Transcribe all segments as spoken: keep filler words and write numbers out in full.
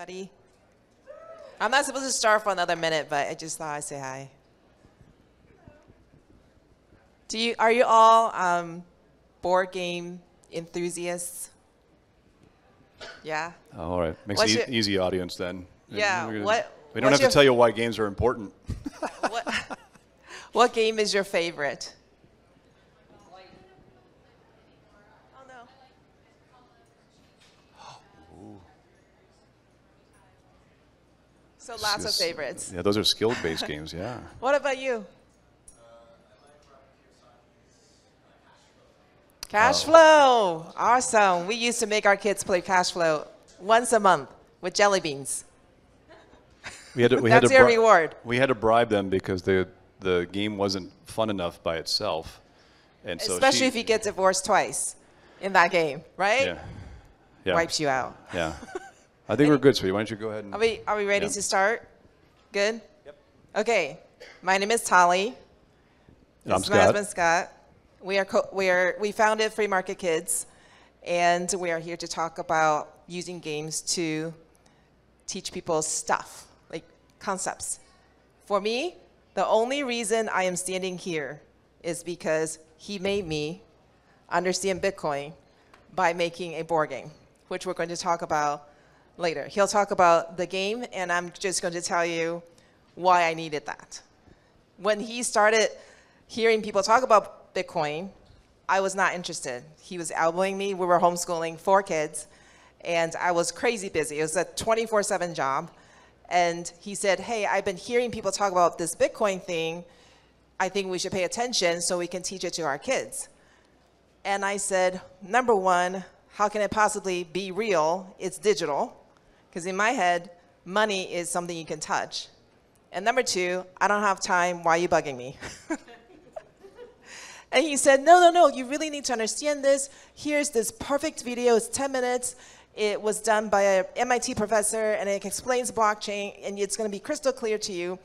everybody. I'm not supposed to start for another minute, but I just thought I'd say hi. Do you, are you all um, board game enthusiasts? Yeah? Oh, all right. Makes it an easy audience then. Yeah. Gonna, what, we don't have to tell you why games are important. what, what game is your favorite? Oh, no. Ooh. So it's lots just, of favorites. Yeah, those are skill-based games, yeah. What about you? Cash flow, oh. Awesome. We used to make our kids play cash flow once a month with jelly beans. We had to, we That's had to your reward. We had to bribe them because the the game wasn't fun enough by itself, and so especially she, if you get divorced twice in that game, right? Yeah, yeah. Wipes you out. Yeah, I think we're good. So why don't you go ahead? And, are we Are we ready yeah. to start? Good. Yep. Okay. My name is Tali. And I'm Scott. My husband Scott. We are, co we are we founded Free Market Kids, and we are here to talk about using games to teach people stuff, like concepts. For me, the only reason I am standing here is because he made me understand Bitcoin by making a board game, which we're going to talk about later. He'll talk about the game, and I'm just going to tell you why I needed that. When he started hearing people talk about Bitcoin, I was not interested. He was elbowing me. We were homeschooling four kids, and I was crazy busy. It was a twenty-four seven job. And he said, hey, I've been hearing people talk about this Bitcoin thing. I think we should pay attention so we can teach it to our kids. And I said, number one, how can it possibly be real? It's digital. Because in my head, money is something you can touch. And number two, I don't have time. Why are you bugging me? And he said, no, no, no, you really need to understand this. Here's this perfect video. It's ten minutes. It was done by an M I T professor, and it explains blockchain, and it's going to be crystal clear to you.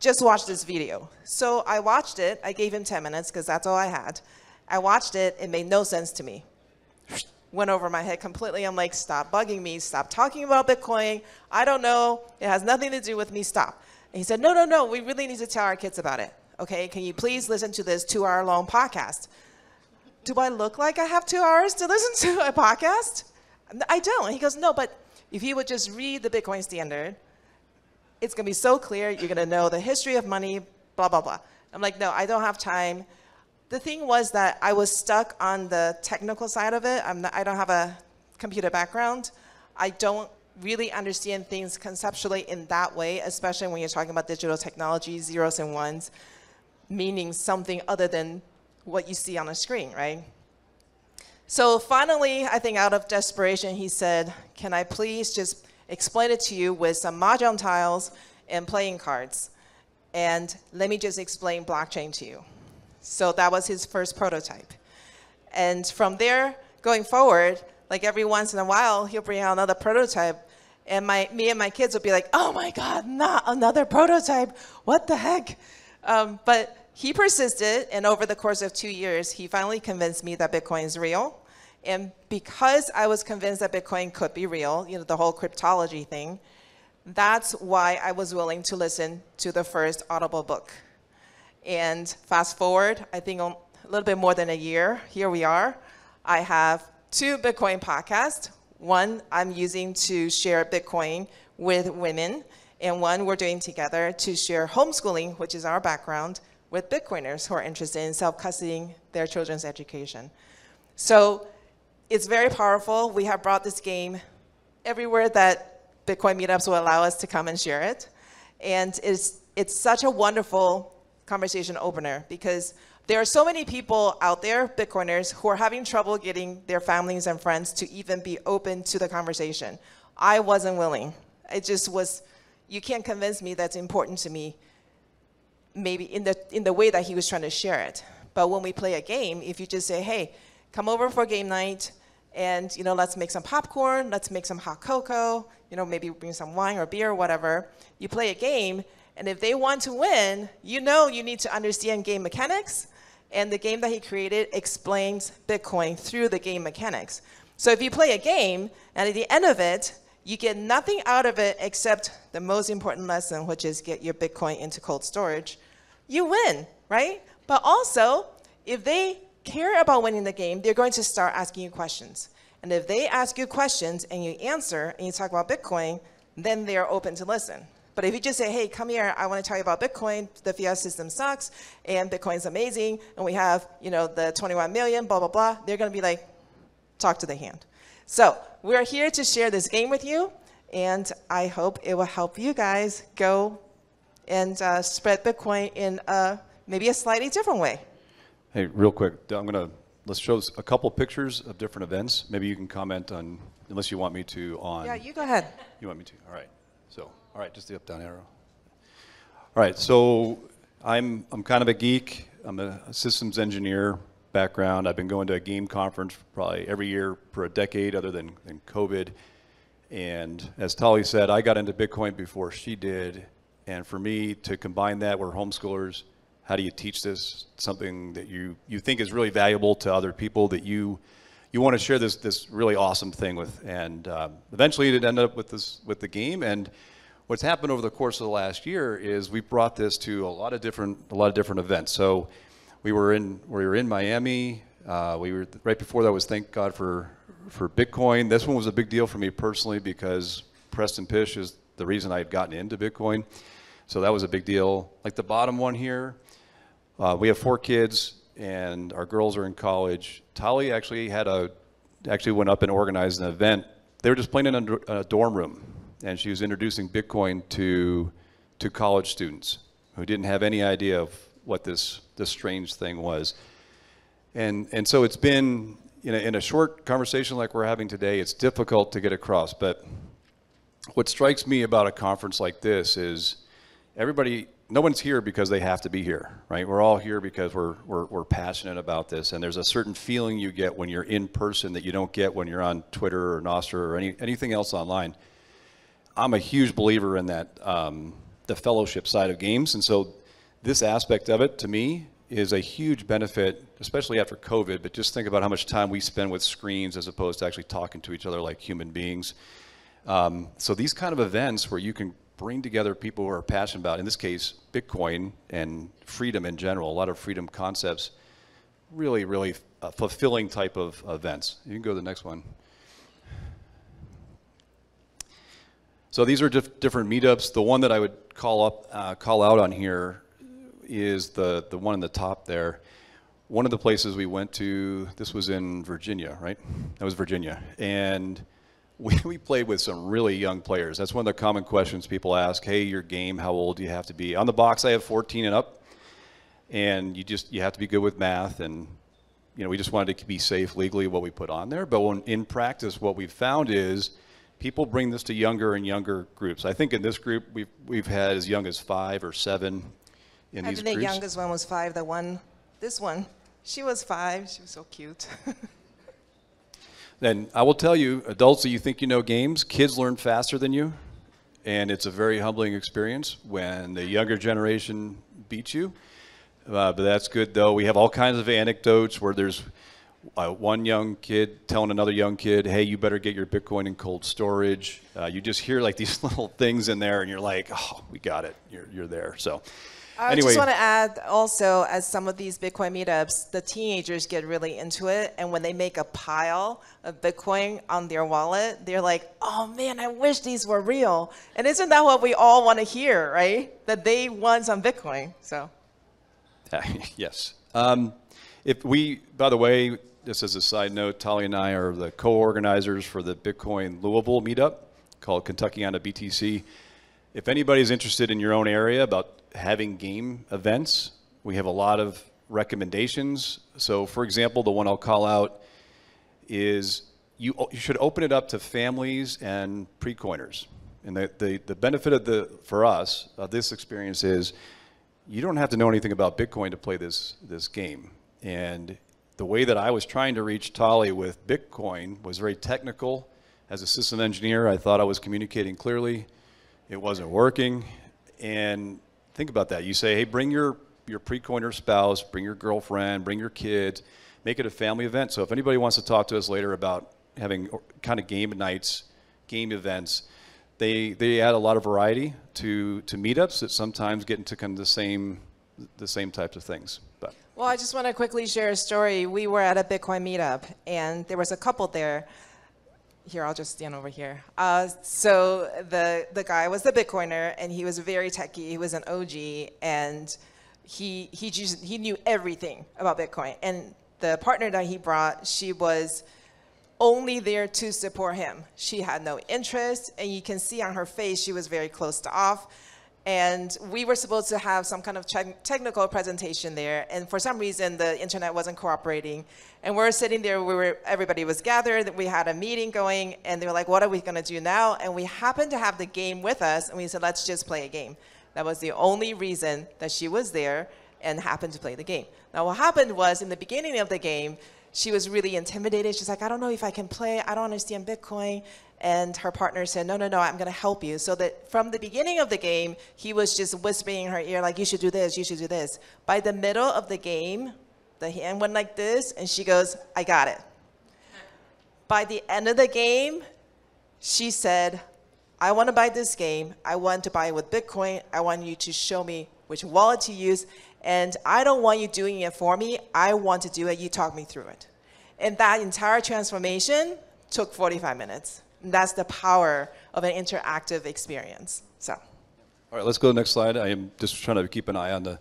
Just watch this video. So I watched it. I gave him ten minutes because that's all I had. I watched it. It made no sense to me. Went over my head completely. I'm like, stop bugging me. Stop talking about Bitcoin. I don't know. It has nothing to do with me. Stop. And he said, no, no, no, we really need to tell our kids about it. Okay, can you please listen to this two-hour long podcast? Do I look like I have two hours to listen to a podcast? I don't. He goes, no, but if you would just read the Bitcoin Standard, it's going to be so clear. You're going to know the history of money, blah, blah, blah. I'm like, no, I don't have time. The thing was that I was stuck on the technical side of it. I'm not, I don't have a computer background. I don't really understand things conceptually in that way, especially when you're talking about digital technology, zeros and ones. Meaning something other than what you see on a screen, right? So finally, I think out of desperation, he said, can I please just explain it to you with some mahjong tiles and playing cards? And let me just explain blockchain to you. So that was his first prototype. And from there, going forward, like every once in a while, he'll bring out another prototype. And my, me and my kids will be like, oh my God, not another prototype. What the heck? Um, but he persisted, and over the course of two years, he finally convinced me that Bitcoin is real. And because I was convinced that Bitcoin could be real, you know, the whole cryptology thing, that's why I was willing to listen to the first Audible book. And fast forward, I think a little bit more than a year, here we are. I have two Bitcoin podcasts. One I'm using to share Bitcoin with women, and one we're doing together to share homeschooling, which is our background, with Bitcoiners who are interested in self-custodying their children's education. So it's very powerful. We have brought this game everywhere that Bitcoin meetups will allow us to come and share it. And it's, it's such a wonderful conversation opener because there are so many people out there, Bitcoiners, who are having trouble getting their families and friends to even be open to the conversation. I wasn't willing. It just was... You can't convince me that's important to me, maybe in the, in the way that he was trying to share it. But when we play a game, if you just say, hey, come over for game night, and you know, let's make some popcorn, let's make some hot cocoa, you know, maybe bring some wine or beer or whatever. You play a game, and if they want to win, you know you need to understand game mechanics, and the game that he created explains Bitcoin through the game mechanics. So if you play a game, and at the end of it, You get nothing out of it except the most important lesson, which is get your Bitcoin into cold storage. You win, right? But also, if they care about winning the game, they're going to start asking you questions. And if they ask you questions and you answer and you talk about Bitcoin, then they are open to listen. But if you just say, hey, come here, I want to tell you about Bitcoin, the fiat system sucks, and Bitcoin's amazing, and we have, you know, the twenty-one million, blah, blah, blah, they're going to be like, talk to the hand. So we're here to share this game with you, and I hope it will help you guys go and uh, spread Bitcoin in a, maybe a slightly different way. Hey, real quick, I'm going to, let's show a couple pictures of different events. Maybe you can comment on, unless you want me to, on. Yeah, you go ahead. You want me to, all right. So. All right, just the up-down arrow. All right, so I'm, I'm kind of a geek. I'm a systems engineer background. I've been going to a game conference probably every year for a decade other than, than COVID. And as Tali said, I got into Bitcoin before she did. And for me to combine that, we're homeschoolers. How do you teach this? Something that you, you think is really valuable to other people that you you want to share this, this really awesome thing with. And um, eventually it ended up with, this, with the game. And what's happened over the course of the last year is we brought this to a lot of different a lot of different events. So we were in we were in Miami. Uh, we were right before that was Thank God for for Bitcoin. This one was a big deal for me personally because Preston Pysh is the reason I had gotten into Bitcoin. So that was a big deal. Like the bottom one here, uh, we have four kids and our girls are in college. Tali actually had a actually went up and organized an event. They were just playing in a, a dorm room. And she was introducing Bitcoin to to college students who didn't have any idea of what this this strange thing was. And and so it's been, you know, in a short conversation like we're having today, it's difficult to get across. But what strikes me about a conference like this is everybody, no one's here because they have to be here, right? We're all here because we're we're, we're passionate about this. And there's a certain feeling you get when you're in person that you don't get when you're on Twitter or Nostr or any anything else online. I'm a huge believer in that, um, the fellowship side of games. And so this aspect of it, to me, is a huge benefit, especially after COVID. But just think about how much time we spend with screens as opposed to actually talking to each other like human beings. Um, so these kind of events where you can bring together people who are passionate about, in this case, Bitcoin and freedom in general, a lot of freedom concepts, really, really uh, fulfilling type of events. You can go to the next one. So these are diff different meetups. The one that I would call up, uh, call out on here is the, the one in the top there. One of the places we went to, this was in Virginia, right? That was Virginia. And we, we played with some really young players. That's one of the common questions people ask. Hey, your game, how old do you have to be? On the box, I have fourteen and up. And you just, you have to be good with math. And, you know, we just wanted to be safe legally what we put on there. But when, in practice, what we've found is people bring this to younger and younger groups. I think in this group, we've, we've had as young as five or seven in these groups. I think the youngest one was five, the one, this one, she was five, she was so cute. Then I will tell you, adults that you think you know games, kids learn faster than you, and it's a very humbling experience when the younger generation beats you. Uh, but that's good though. We have all kinds of anecdotes where there's Uh, one young kid telling another young kid, hey, you better get your Bitcoin in cold storage. Uh, you just hear like these little things in there and you're like, oh, we got it. You're, you're there. So I anyway. Just want to add also, as some of these Bitcoin meetups, the teenagers get really into it. And when they make a pile of Bitcoin on their wallet, they're like, oh man, I wish these were real. And isn't that what we all want to hear, right? That they won some Bitcoin. So. Yes. Um, if we, by the way, just as a side note, Tali and I are the co-organizers for the Bitcoin Louisville meetup called Kentucky on a B T C. If anybody's interested in your own area about having game events, we have a lot of recommendations. So for example, the one I'll call out is you, you should open it up to families and pre-coiners. And the, the, the benefit of the, for us, of this experience is you don't have to know anything about Bitcoin to play this, this game. And the way that I was trying to reach Tali with Bitcoin was very technical. As a system engineer, I thought I was communicating clearly. It wasn't working. And think about that. You say, hey, bring your, your pre-coiner spouse, bring your girlfriend, bring your kids, make it a family event. So if anybody wants to talk to us later about having kind of game nights game events, they they add a lot of variety to to meetups that sometimes get into kind of the same the same types of things. But well, I just want to quickly share a story. We were at a Bitcoin meetup, and there was a couple there. Here, I'll just stand over here. Uh, so the the guy was the Bitcoiner, and he was very techie. He was an O G, and he he just he knew everything about Bitcoin. And the partner that he brought, she was only there to support him. She had no interest, and you can see on her face she was very closed off. And we were supposed to have some kind of technical presentation there, and for some reason the internet wasn't cooperating. And we were sitting there, we were, everybody was gathered, we had a meeting going, and they were like, what are we gonna do now? And we happened to have the game with us, and we said, let's just play a game. That was the only reason that she was there and happened to play the game. Now what happened was, in the beginning of the game, she was really intimidated. She's like, I don't know if I can play, I don't understand Bitcoin. And her partner said, no, no, no, I'm going to help you. So that from the beginning of the game, he was just whispering in her ear, like, you should do this, you should do this. By the middle of the game, the hand went like this, and she goes, I got it. By the end of the game, she said, I want to buy this game. I want to buy it with Bitcoin. I want you to show me which wallet to use. And I don't want you doing it for me. I want to do it. You talk me through it. And that entire transformation took forty-five minutes. And that's the power of an interactive experience. So, all right, let's go to the next slide. I am just trying to keep an eye on the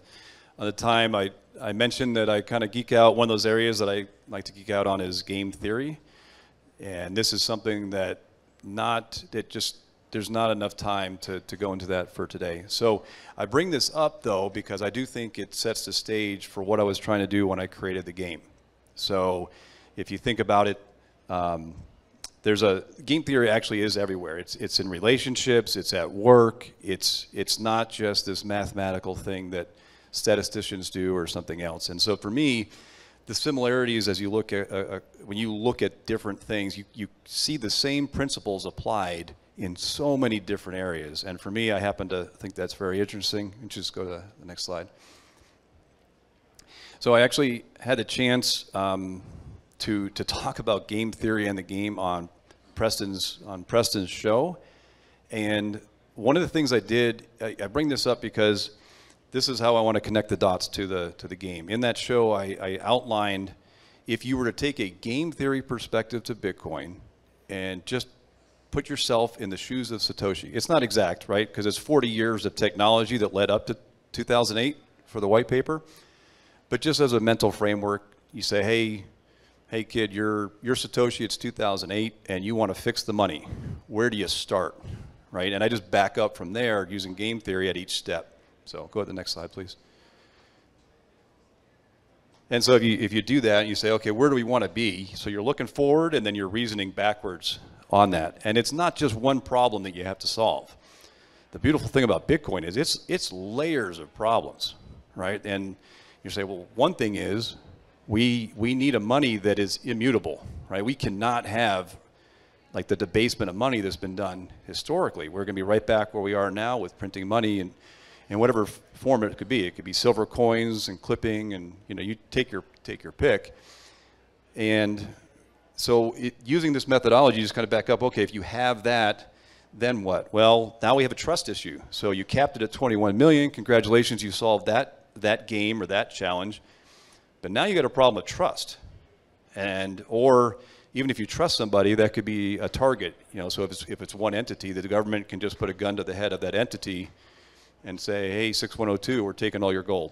on the time. I I mentioned that I kind of geek out. One of those areas that I like to geek out on is game theory, and this is something that not that just there's not enough time to to go into that for today. So I bring this up though because I do think it sets the stage for what I was trying to do when I created the game. So if you think about it. Um, There's a game theory actually is everywhere. It's it's in relationships. It's at work. It's it's not just this mathematical thing that statisticians do or something else. And so for me, the similarities as you look at uh, uh, when you look at different things, you you see the same principles applied in so many different areas. And for me, I happen to think that's very interesting. And just go to the next slide. So I actually had a chance um, to to talk about game theory and the game on. Preston's on Preston's show, and one of the things I did, I, I bring this up because this is how I want to connect the dots to the to the game. In that show, I, I outlined if you were to take a game theory perspective to Bitcoin and just put yourself in the shoes of Satoshi. It's not exact, right? Because it's forty years of technology that led up to two thousand eight for the white paper, but just as a mental framework, you say, hey. Hey kid, you're, you're Satoshi, it's two thousand eight, and you want to fix the money. Where do you start, right? And I just back up from there using game theory at each step. So go to the next slide, please. And so if you, if you do that, you say, okay, where do we want to be? So you're looking forward, and then you're reasoning backwards on that. And it's not just one problem that you have to solve. The beautiful thing about Bitcoin is it's, it's layers of problems, right? And you say, well, one thing is, We, we need a money that is immutable, right? We cannot have like the debasement of money that's been done historically. We're going to be right back where we are now with printing money and, and whatever form it could be. It could be silver coins and clipping and, you know, you take your, take your pick. And so it, using this methodology, you just kind of back up, okay, if you have that, then what? Well, now we have a trust issue. So you capped it at twenty-one million. Congratulations, you solved that, that game or that challenge. But now you got a problem of trust, and or even if you trust somebody, that could be a target. You know, so if it's if it's one entity, that the government can just put a gun to the head of that entity, and say, "Hey, six one zero two, we're taking all your gold,"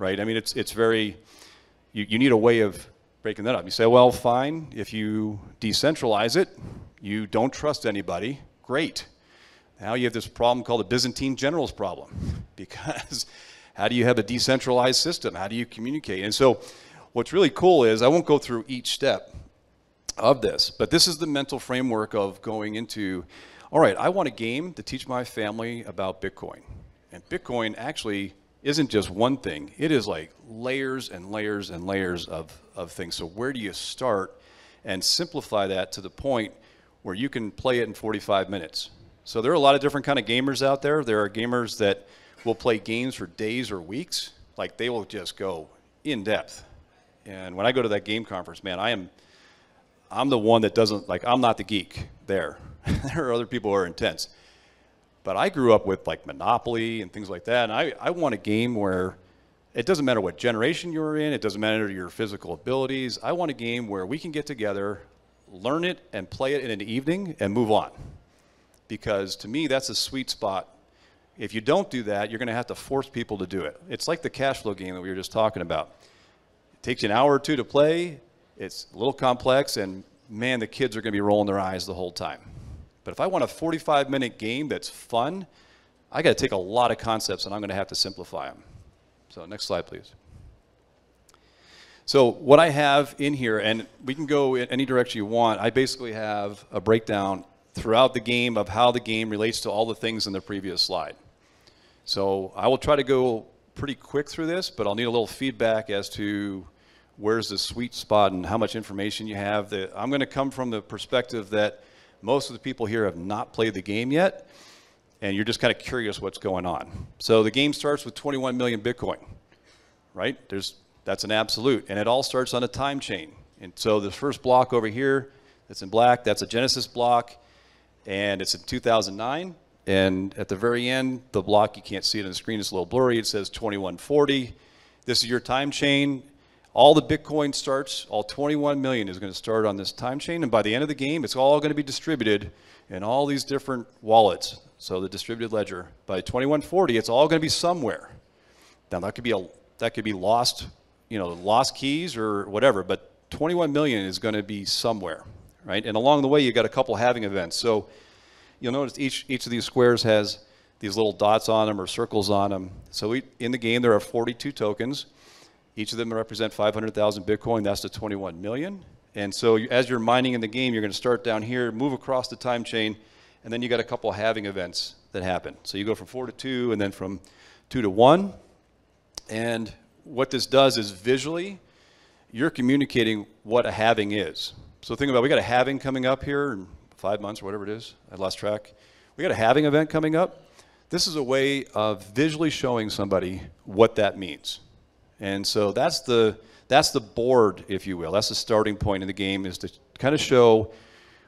right? I mean, it's it's very. You you need a way of breaking that up. You say, "Well, fine, if you decentralize it, you don't trust anybody. Great. Now you have this problem called the Byzantine generals problem, because." How do you have a decentralized system? How do you communicate? And so what's really cool is I won't go through each step of this, but this is the mental framework of going into, all right, I want a game to teach my family about Bitcoin. And Bitcoin actually isn't just one thing. It is like layers and layers and layers of, of things. So where do you start and simplify that to the point where you can play it in forty-five minutes? So there are a lot of different kind of gamers out there. There are gamers that will play games for days or weeks. Like they will just go in depth. And when I go to that game conference, man, I am, I'm the one that doesn't, like I'm not the geek there. There are other people who are intense. But I grew up with like Monopoly and things like that, and I, I want a game where it doesn't matter what generation you're in, it doesn't matter your physical abilities. I want a game where we can get together, learn it, and play it in an evening and move on. Because to me, that's a sweet spot. If you don't do that, you're going to have to force people to do it. It's like the cash flow game that we were just talking about. It takes you an hour or two to play. It's a little complex, and man, the kids are going to be rolling their eyes the whole time. But if I want a forty-five minute game that's fun, I got to take a lot of concepts, and I'm going to have to simplify them. So next slide, please. So what I have in here, and we can go in any direction you want, I basically have a breakdown throughout the game of how the game relates to all the things in the previous slide. So I will try to go pretty quick through this, but I'll need a little feedback as to where's the sweet spot and how much information you have. That I'm going to come from the perspective that most of the people here have not played the game yet, and you're just kind of curious what's going on. So the game starts with twenty-one million Bitcoin, right? There's, that's an absolute, and it all starts on a time chain. And so the first block over here that's in black, that's a Genesis block, and it's in two thousand nine. And at the very end, the block, you can't see it on the screen, it's a little blurry, it says twenty-one forty. This is your time chain. All the Bitcoin starts, all twenty-one million is going to start on this time chain, and by the end of the game, it's all going to be distributed in all these different wallets. So the distributed ledger, by twenty-one forty, it's all going to be somewhere. Now that could be a, that could be lost, you know, lost keys or whatever, but twenty-one million is going to be somewhere, right? And along the way, you got a couple halving events. So you'll notice each each of these squares has these little dots on them or circles on them. So we, in the game, there are forty-two tokens. Each of them represent five hundred thousand Bitcoin. That's the twenty-one million. And so you, as you're mining in the game, you're going to start down here, move across the time chain, and then you got a couple halving events that happen. So you go from four to two, and then from two to one. And what this does is visually, you're communicating what a halving is. So think about, we got a halving coming up here in five months or whatever it is. I lost track. We got a halving event coming up. This is a way of visually showing somebody what that means. And so that's the, that's the board, if you will. That's the starting point in the game, is to kind of show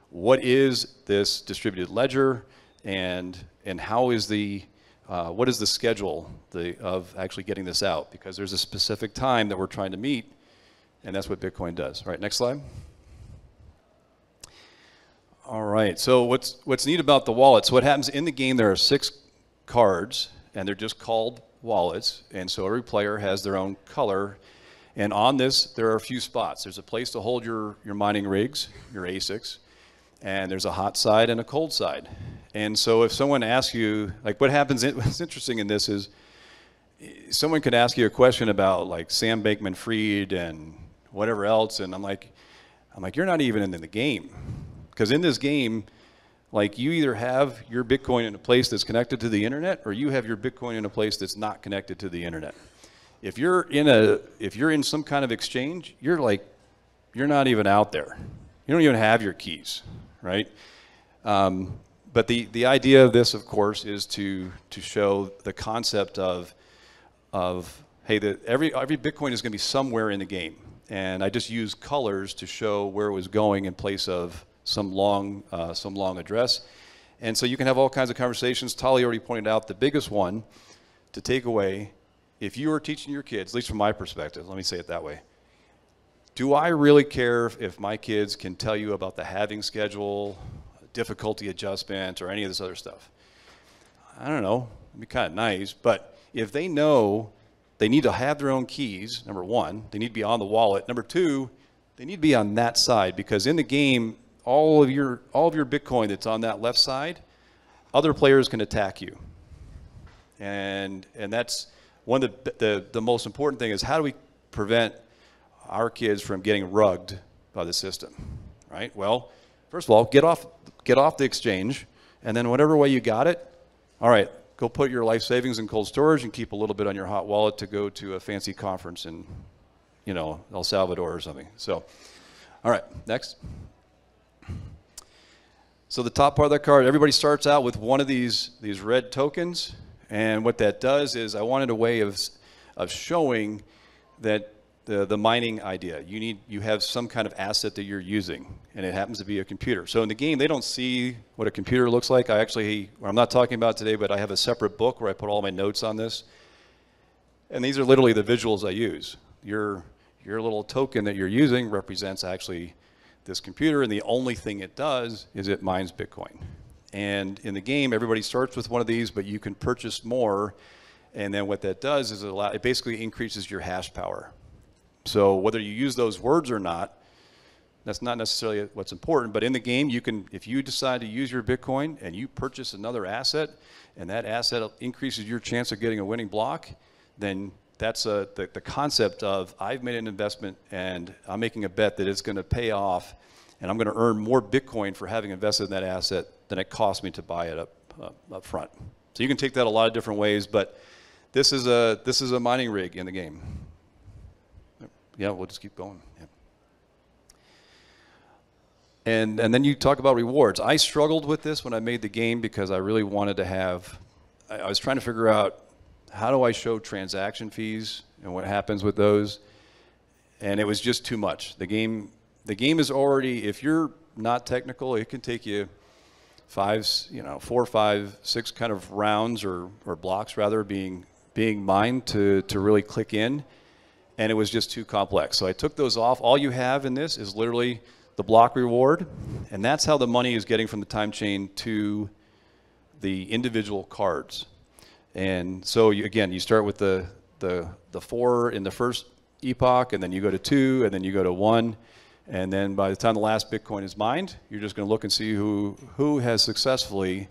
what is this distributed ledger, and, and how is the, uh, what is the schedule the, of actually getting this out? Because there's a specific time that we're trying to meet, and that's what Bitcoin does. All right, next slide. All right, so what's, what's neat about the wallets, what happens in the game, there are six cards, and they're just called wallets, and so every player has their own color, and on this there are a few spots. There's a place to hold your your mining rigs, your A SICs, and there's a hot side and a cold side. And so if someone asks you, like, what happens in, what's interesting in this is someone could ask you a question about like Sam Bankman Fried and whatever else, and I'm like I'm like you're not even in the game, because in this game, like, you either have your Bitcoin in a place that's connected to the internet, or you have your Bitcoin in a place that's not connected to the internet. If you're in a, if you're in some kind of exchange, you're like, you're not even out there. You don't even have your keys, right? Um, but the, the idea of this, of course, is to, to show the concept of, of hey, the, every, every Bitcoin is going to be somewhere in the game. And I just used colors to show where it was going in place of some long, uh, some long address. And so you can have all kinds of conversations. Tali already pointed out the biggest one to take away. If you are teaching your kids, at least from my perspective, let me say it that way, do I really care if my kids can tell you about the halving schedule, difficulty adjustment, or any of this other stuff? I don't know, it'd be kind of nice, but if they know they need to have their own keys, number one, they need to be on the wallet. Number two, they need to be on that side, because in the game, all of your all of your Bitcoin that's on that left side, other players can attack you. And and that's one of the, the, the most important thing is, how do we prevent our kids from getting rugged by the system, right? Well, first of all, get off, get off the exchange, and then whatever way you got it, all right, go put your life savings in cold storage and keep a little bit on your hot wallet to go to a fancy conference in, you know, El Salvador or something. So, all right, next. So the top part of that card, everybody starts out with one of these, these red tokens. And what that does is, I wanted a way of, of showing that the, the mining idea. You need, you have some kind of asset that you're using, and it happens to be a computer. So in the game, they don't see what a computer looks like. I actually, I'm not talking about today, but I have a separate book where I put all my notes on this. And these are literally the visuals I use. Your, your little token that you're using represents actually this computer, and the only thing it does is it mines Bitcoin. And in the game, everybody starts with one of these, but you can purchase more. And then what that does is it, allow, it basically increases your hash power. So whether you use those words or not, that's not necessarily what's important. But in the game, you can, if you decide to use your Bitcoin and you purchase another asset, and that asset increases your chance of getting a winning block, then that's a, the, the concept of I've made an investment and I'm making a bet that it's going to pay off, and I'm going to earn more Bitcoin for having invested in that asset than it cost me to buy it up, up, up front. So you can take that a lot of different ways, but this is a, this is a mining rig in the game. Yeah, we'll just keep going. Yeah. And, and then you talk about rewards. I struggled with this when I made the game because I really wanted to have, I, I was trying to figure out, how do I show transaction fees and what happens with those? And it was just too much. The game, the game is already, if you're not technical, it can take you five, you know, four, five, six kind of rounds or, or blocks rather being, being mined to, to really click in. And it was just too complex. So I took those off. All you have in this is literally the block reward. And that's how the money is getting from the time chain to the individual cards. And so, you, again, you start with the, the, the four in the first epoch, and then you go to two, and then you go to one. And then by the time the last Bitcoin is mined, you're just going to look and see who, who has successfully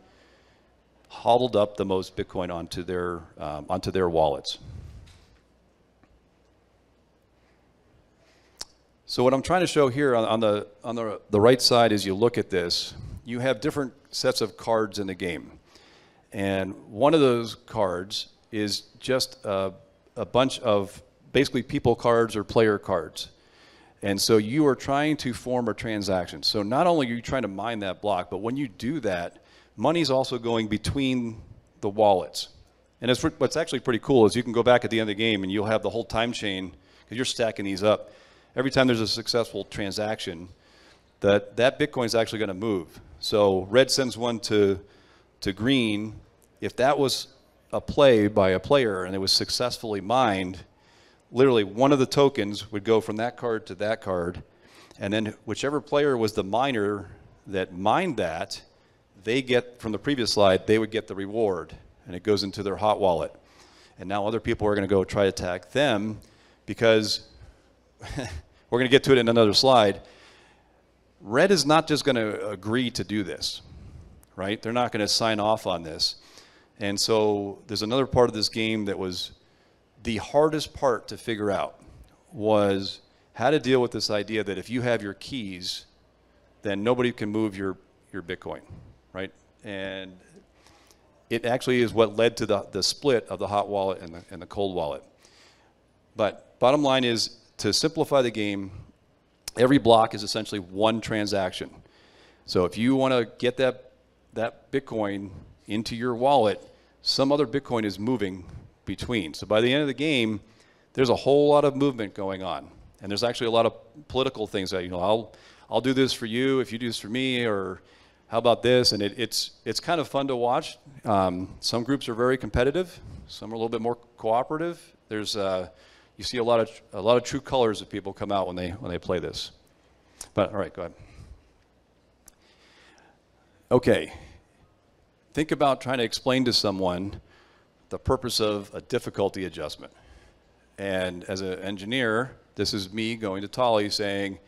hodled up the most Bitcoin onto their, um, onto their wallets. So what I'm trying to show here on, on, the, on the, the right side is you look at this. You have different sets of cards in the game. And one of those cards is just a, a bunch of basically people cards or player cards. And so you are trying to form a transaction. So not only are you trying to mine that block, but when you do that, money's also going between the wallets. And it's, what's actually pretty cool is you can go back at the end of the game and you'll have the whole time chain, because you're stacking these up. Every time there's a successful transaction, that, that Bitcoin is actually going to move. So red sends one to, to green. If that was a play by a player and it was successfully mined, literally one of the tokens would go from that card to that card. And then whichever player was the miner that mined that, they get, from the previous slide, they would get the reward. And it goes into their hot wallet. And now other people are going to go try to attack them because we're going to get to it in another slide. Red is not just going to agree to do this, right? They're not going to sign off on this. And so there's another part of this game that was the hardest part to figure out, was how to deal with this idea that if you have your keys, then nobody can move your, your Bitcoin, right? And it actually is what led to the, the split of the hot wallet and the, and the cold wallet. But bottom line is, to simplify the game, every block is essentially one transaction. So if you want to get that, that Bitcoin into your wallet, some other Bitcoin is moving between. So by the end of the game, there's a whole lot of movement going on. And there's actually a lot of political things that, you know, I'll, I'll do this for you if you do this for me, or how about this? And it, it's, it's kind of fun to watch. Um, some groups are very competitive. Some are a little bit more cooperative. There's uh, you see a lot of a lot of true colors of people come out when they when they play this. But all right, go ahead. Okay. Think about trying to explain to someone the purpose of a difficulty adjustment. And as an engineer, this is me going to Tali saying,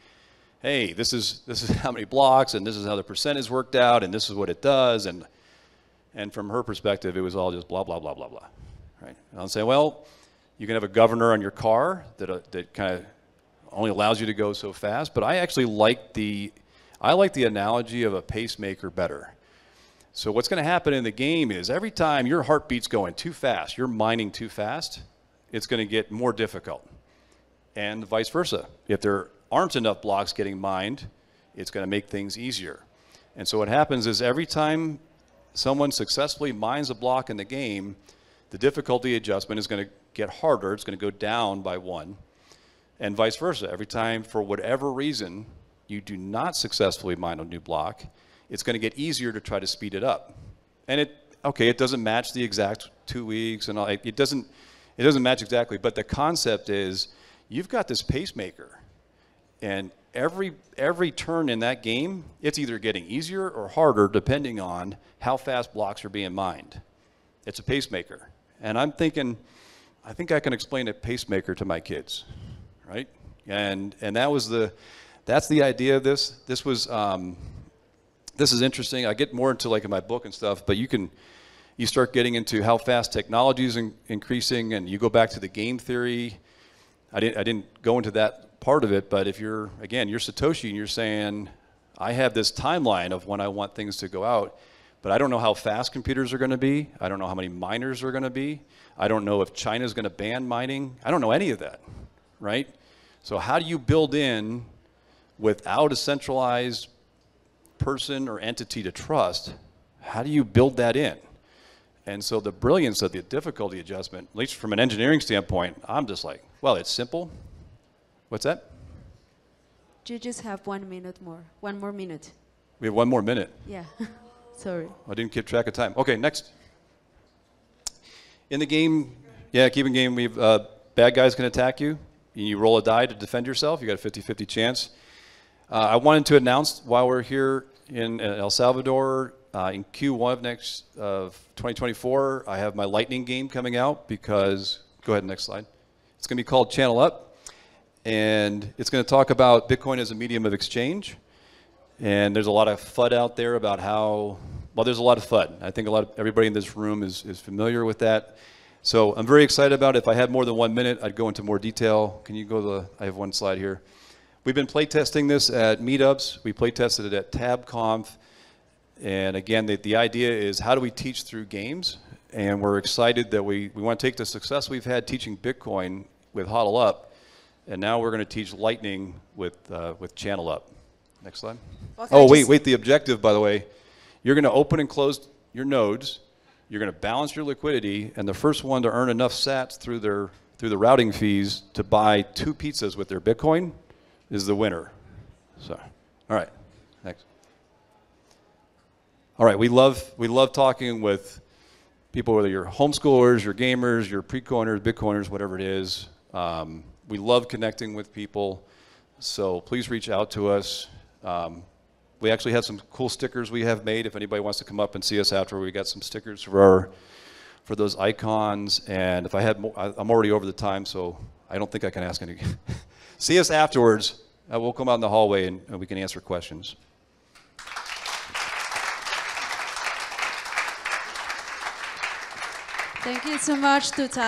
"Hey, this is this is how many blocks, and this is how the percent is worked out, and this is what it does." And and from her perspective, it was all just blah blah blah blah blah, right? And I'll say, well, you can have a governor on your car that, uh, that kind of only allows you to go so fast. But I actually like the, I like the analogy of a pacemaker better. So what's going to happen in the game is every time your heartbeat's going too fast, you're mining too fast, it's going to get more difficult. And vice versa. If there aren't enough blocks getting mined, it's going to make things easier. And so what happens is every time someone successfully mines a block in the game, the difficulty adjustment is going to get harder. It's going to go down by one. and vice versa. Every time, for whatever reason, you do not successfully mine a new block, it's going to get easier to try to speed it up. And it, okay, it doesn't match the exact two weeks and all. It doesn't, it doesn't match exactly, but the concept is you've got this pacemaker, and every, every turn in that game, it's either getting easier or harder depending on how fast blocks are being mined. It's a pacemaker. And I'm thinking, I think I can explain a pacemaker to my kids, right? And, and that was the, that's the idea of this. This was, um, this is interesting. I get more into like in my book and stuff, but you can, you start getting into how fast technology is in, increasing, and you go back to the game theory. I didn't, I didn't go into that part of it, but if you're, again, you're Satoshi and you're saying, I have this timeline of when I want things to go out, but I don't know how fast computers are going to be. I don't know how many miners are going to be. I don't know if China is going to ban mining. I don't know any of that, right? So how do you build in, without a centralized person or entity to trust, how do you build that in? And so the brilliance of the difficulty adjustment, at least from an engineering standpoint, I'm just like, well, it's simple. What's that? You just have one minute more. One more minute. We have one more minute. Yeah. Sorry. I didn't keep track of time. Okay, next. In the game, yeah, keeping game, we've uh, bad guys can attack you. You roll a die to defend yourself. You got a fifty fifty chance. Uh, I wanted to announce while we're here in El Salvador, uh, in Q one of next of twenty twenty-four, I have my Lightning game coming out because, go ahead, next slide. It's going to be called Channel Up, and it's going to talk about Bitcoin as a medium of exchange. And there's a lot of FUD out there about how, well, there's a lot of FUD. I think a lot of everybody in this room is, is familiar with that. So I'm very excited about it. If I had more than one minute, I'd go into more detail. Can you go to the, I have one slide here. We've been play testing this at meetups. We play tested it at TabConf. And again, the, the idea is how do we teach through games? And we're excited that we, we want to take the success we've had teaching Bitcoin with HODLUP, and now we're going to teach Lightning with, uh, with Channel Up. Next slide. Well, oh, wait, wait, the objective, by the way. You're going to open and close your nodes. You're going to balance your liquidity, and the first one to earn enough sats through, their, through the routing fees to buy two pizzas with their Bitcoin is the winner. So, all right, next. All right, we love, we love talking with people, whether you're homeschoolers, you're gamers, you're pre-coiners, Bitcoiners, whatever it is. Um, we love connecting with people, so please reach out to us. Um, we actually have some cool stickers we have made. If anybody wants to come up and see us after, we got some stickers for, our, for those icons. And if I had more, I, I'm already over the time, so I don't think I can ask any. See us afterwards. Uh, we'll come out in the hallway and, and we can answer questions. Thank you so much to Tali.